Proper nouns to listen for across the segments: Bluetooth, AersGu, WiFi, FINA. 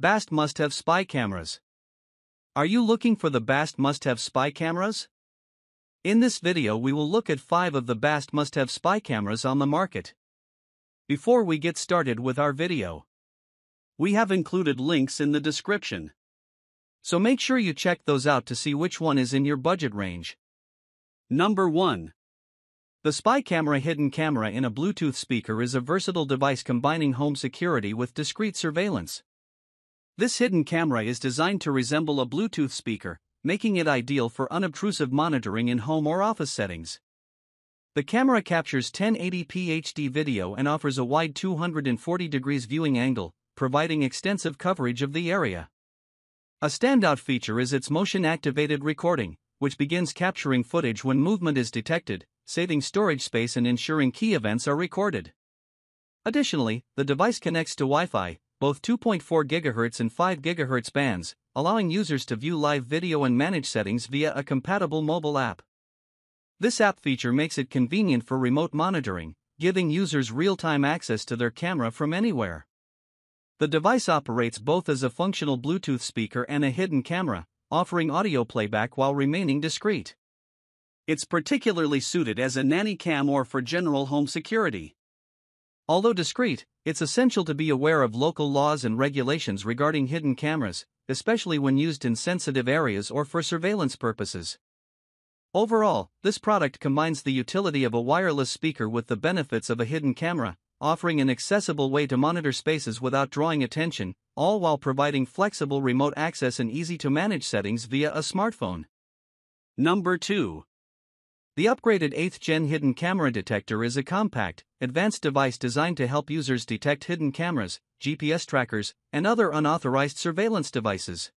Bast must have spy cameras. Are you looking for the Bast must have spy cameras? In this video we will look at 5 of the Bast must have spy cameras on the market. Before we get started with our video, we have included links in the description, so make sure you check those out to see which one is in your budget range. Number 1. The Spy Camera Hidden camera in a Bluetooth speaker is a versatile device combining home security with discreet surveillance. This hidden camera is designed to resemble a Bluetooth speaker, making it ideal for unobtrusive monitoring in home or office settings. The camera captures 1080p HD video and offers a wide 240 degrees viewing angle, providing extensive coverage of the area. A standout feature is its motion-activated recording, which begins capturing footage when movement is detected, saving storage space and ensuring key events are recorded. Additionally, the device connects to Wi-Fi, both 2.4 GHz and 5 GHz bands, allowing users to view live video and manage settings via a compatible mobile app. This app feature makes it convenient for remote monitoring, giving users real-time access to their camera from anywhere. The device operates both as a functional Bluetooth speaker and a hidden camera, offering audio playback while remaining discreet. It's particularly suited as a nanny cam or for general home security. Although discreet, it's essential to be aware of local laws and regulations regarding hidden cameras, especially when used in sensitive areas or for surveillance purposes. Overall, this product combines the utility of a wireless speaker with the benefits of a hidden camera, offering an accessible way to monitor spaces without drawing attention, all while providing flexible remote access and easy-to-manage settings via a smartphone. Number 2. The upgraded 8th Gen Hidden Camera Detector is a compact, advanced device designed to help users detect hidden cameras, GPS trackers, and other unauthorized surveillance devices.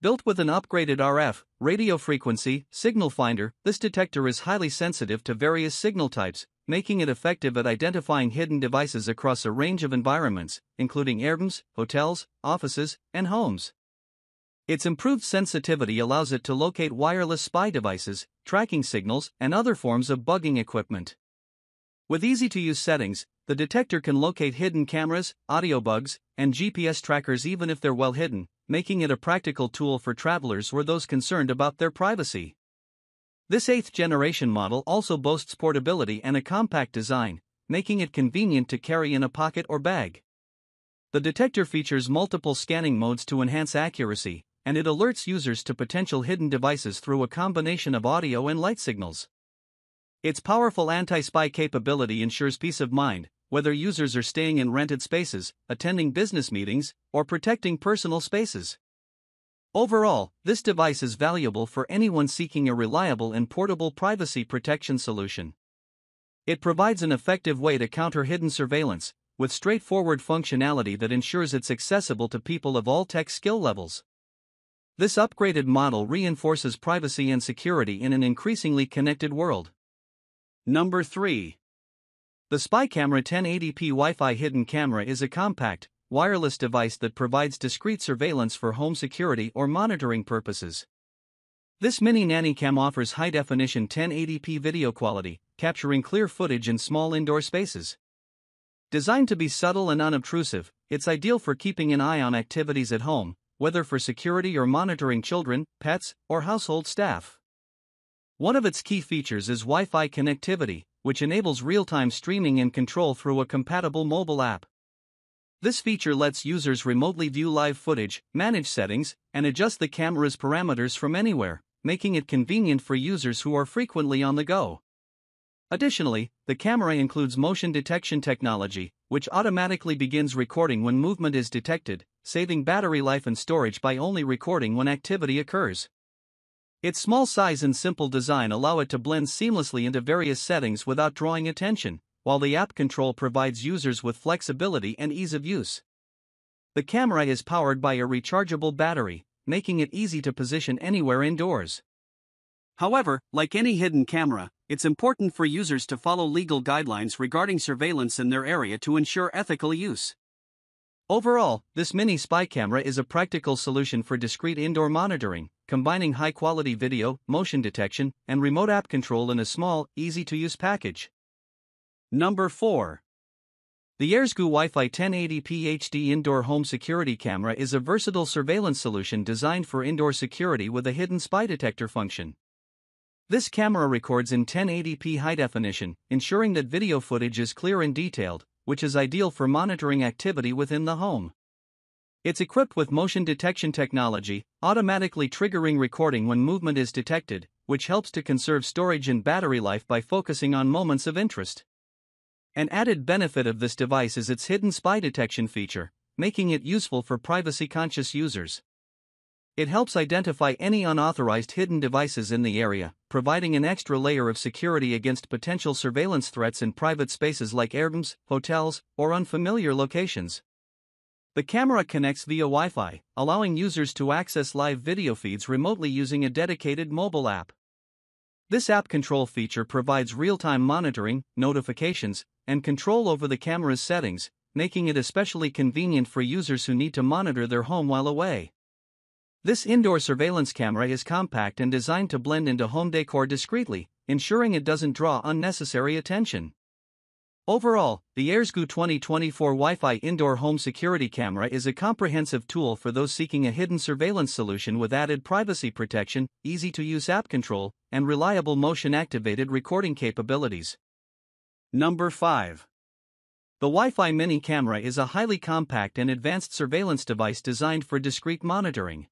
Built with an upgraded RF, radio frequency, signal finder, this detector is highly sensitive to various signal types, making it effective at identifying hidden devices across a range of environments, including airdroms, hotels, offices, and homes. Its improved sensitivity allows it to locate wireless spy devices, tracking signals, and other forms of bugging equipment. With easy-to-use settings, the detector can locate hidden cameras, audio bugs, and GPS trackers even if they're well hidden, making it a practical tool for travelers or those concerned about their privacy. This 8th generation model also boasts portability and a compact design, making it convenient to carry in a pocket or bag. The detector features multiple scanning modes to enhance accuracy, and it alerts users to potential hidden devices through a combination of audio and light signals. Its powerful anti-spy capability ensures peace of mind, whether users are staying in rented spaces, attending business meetings, or protecting personal spaces. Overall, this device is valuable for anyone seeking a reliable and portable privacy protection solution. It provides an effective way to counter hidden surveillance, with straightforward functionality that ensures it's accessible to people of all tech skill levels. This upgraded model reinforces privacy and security in an increasingly connected world. Number 3. The Spy Camera 1080p Wi-Fi Hidden Camera is a compact, wireless device that provides discreet surveillance for home security or monitoring purposes. This mini nanny cam offers high-definition 1080p video quality, capturing clear footage in small indoor spaces. Designed to be subtle and unobtrusive, it's ideal for keeping an eye on activities at home, whether for security or monitoring children, pets, or household staff. One of its key features is Wi-Fi connectivity, which enables real-time streaming and control through a compatible mobile app. This feature lets users remotely view live footage, manage settings, and adjust the camera's parameters from anywhere, making it convenient for users who are frequently on the go. Additionally, the camera includes motion detection technology, which automatically begins recording when movement is detected, saving battery life and storage by only recording when activity occurs. Its small size and simple design allow it to blend seamlessly into various settings without drawing attention, while the app control provides users with flexibility and ease of use. The camera is powered by a rechargeable battery, making it easy to position anywhere indoors. However, like any hidden camera, it's important for users to follow legal guidelines regarding surveillance in their area to ensure ethical use. Overall, this mini spy camera is a practical solution for discreet indoor monitoring, combining high-quality video, motion detection, and remote app control in a small, easy-to-use package. Number 4. The AersGu Wi-Fi 1080p HD Indoor Home Security Camera is a versatile surveillance solution designed for indoor security with a hidden spy detector function. This camera records in 1080p high definition, ensuring that video footage is clear and detailed, which is ideal for monitoring activity within the home. It's equipped with motion detection technology, automatically triggering recording when movement is detected, which helps to conserve storage and battery life by focusing on moments of interest. An added benefit of this device is its hidden spy detection feature, making it useful for privacy-conscious users. It helps identify any unauthorized hidden devices in the area, providing an extra layer of security against potential surveillance threats in private spaces like airshows, hotels, or unfamiliar locations. The camera connects via Wi-Fi, allowing users to access live video feeds remotely using a dedicated mobile app. This app control feature provides real-time monitoring, notifications, and control over the camera's settings, making it especially convenient for users who need to monitor their home while away. This indoor surveillance camera is compact and designed to blend into home decor discreetly, ensuring it doesn't draw unnecessary attention. Overall, the AersGu 2024 Wi-Fi Indoor Home Security Camera is a comprehensive tool for those seeking a hidden surveillance solution with added privacy protection, easy-to-use app control, and reliable motion-activated recording capabilities. Number 5. The Wi-Fi Mini Camera is a highly compact and advanced surveillance device designed for discrete monitoring.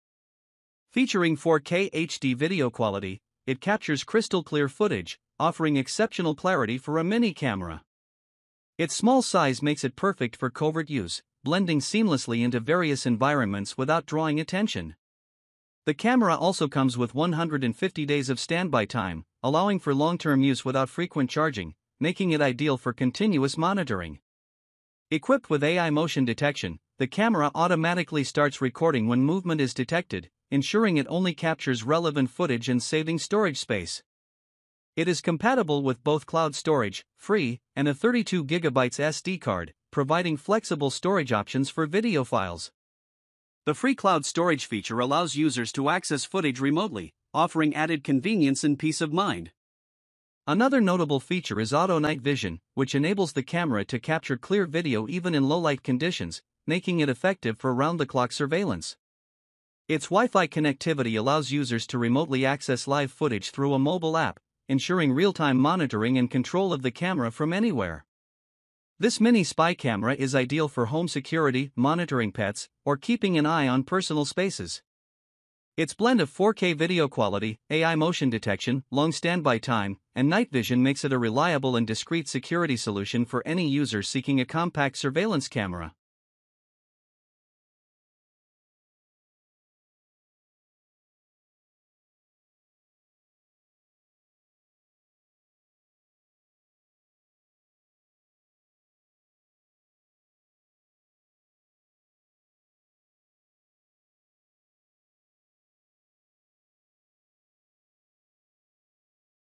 Featuring 4K HD video quality, it captures crystal-clear footage, offering exceptional clarity for a mini camera. Its small size makes it perfect for covert use, blending seamlessly into various environments without drawing attention. The camera also comes with 150 days of standby time, allowing for long-term use without frequent charging, making it ideal for continuous monitoring. Equipped with AI motion detection, the camera automatically starts recording when movement is detected, ensuring it only captures relevant footage and saving storage space. It is compatible with both cloud storage, free, and a 32GB SD card, providing flexible storage options for video files. The free cloud storage feature allows users to access footage remotely, offering added convenience and peace of mind. Another notable feature is auto night vision, which enables the camera to capture clear video even in low-light conditions, making it effective for round-the-clock surveillance. Its Wi-Fi connectivity allows users to remotely access live footage through a mobile app, ensuring real-time monitoring and control of the camera from anywhere. This mini spy camera is ideal for home security, monitoring pets, or keeping an eye on personal spaces. Its blend of 4K video quality, AI motion detection, long standby time, and night vision makes it a reliable and discreet security solution for any user seeking a compact surveillance camera.